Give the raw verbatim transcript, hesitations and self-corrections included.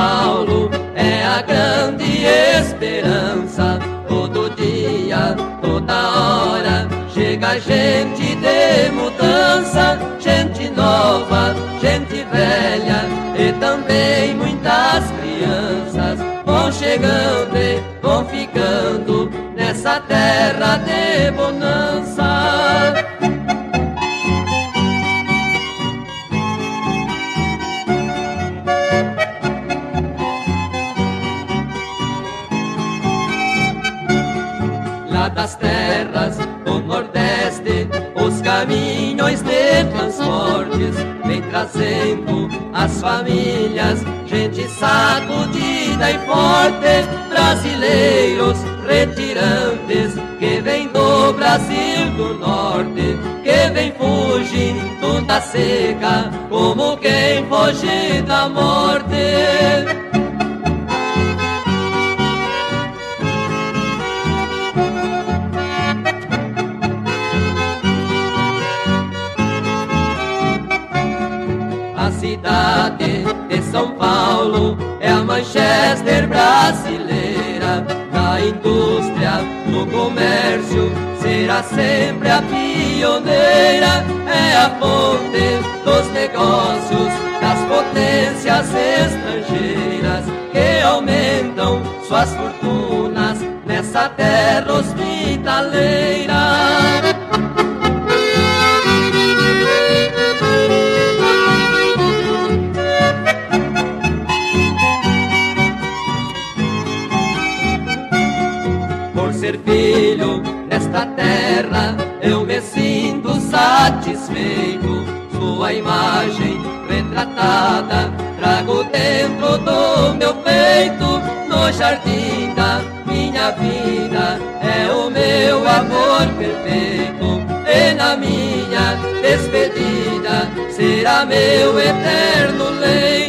Paulo é a grande esperança. Todo dia, toda hora, chega gente de mudança, gente nova, gente velha e também muitas crianças vão chegando e vão ficando nessa terra de bonança. Das terras do Nordeste, os caminhões de transportes vem trazendo as famílias, gente sacudida e forte, brasileiros retirantes que vem do Brasil do Norte, que vem fugindo da seca, como quem foge da morte. A cidade de São Paulo é a Manchester brasileira. Na indústria, no comércio, será sempre a pioneira. É a fonte dos negócios das potências estrangeiras que aumentam suas fortunas nessa terra hospitaleira. Ser filho nesta terra, eu me sinto satisfeito. Sua imagem retratada trago dentro do meu peito. No jardim da minha vida é o meu amor perfeito. E na minha despedida será meu eterno leito.